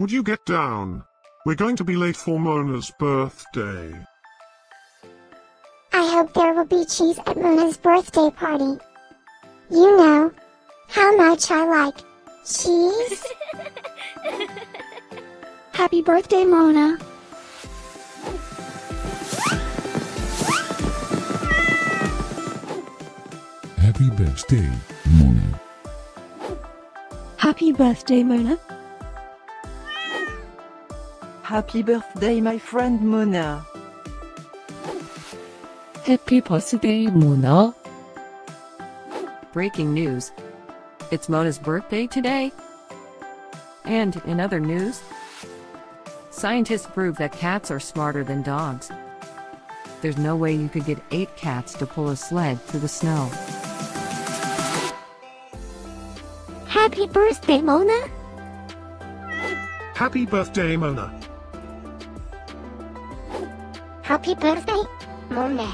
Would you get down? We're going to be late for Mouna's birthday. I hope there will be cheese at Mouna's birthday party. You know how much I like cheese. Happy birthday, Mouna. Happy birthday, Mouna. Happy birthday, Mouna. Happy birthday, my friend Mouna. Happy birthday, Mouna. Breaking news. It's Mouna's birthday today. And in other news, scientists prove that cats are smarter than dogs. There's no way you could get 8 cats to pull a sled through the snow. Happy birthday, Mouna. Happy birthday, Mouna. Happy birthday, Mouna.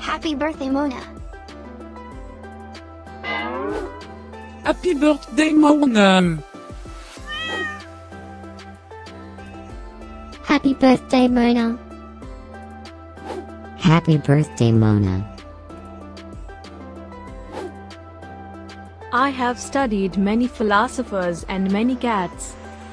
Happy birthday, Mouna. Happy birthday, Mouna. Happy birthday, Mouna. Happy birthday, Mouna. I have studied many philosophers and many cats.